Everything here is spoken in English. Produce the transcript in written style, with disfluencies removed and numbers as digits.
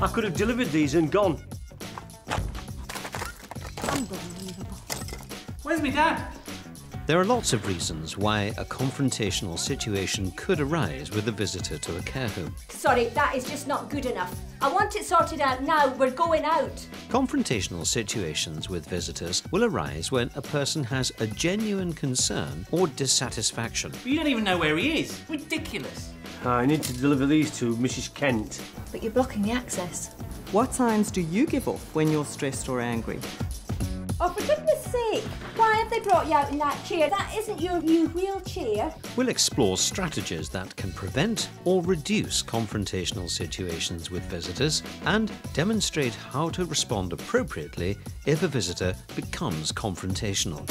I could have delivered these and gone. Unbelievable. Where's my dad? There are lots of reasons why a confrontational situation could arise with a visitor to a care home. Sorry, that is just not good enough. I want it sorted out now. We're going out. Confrontational situations with visitors will arise when a person has a genuine concern or dissatisfaction. But you don't even know where he is. Ridiculous. I need to deliver these to Mrs. Kent. But you're blocking the access. What signs do you give off when you're stressed or angry? Oh, for goodness sake, why have they brought you out in that chair? That isn't your new wheelchair. We'll explore strategies that can prevent or reduce confrontational situations with visitors and demonstrate how to respond appropriately if a visitor becomes confrontational.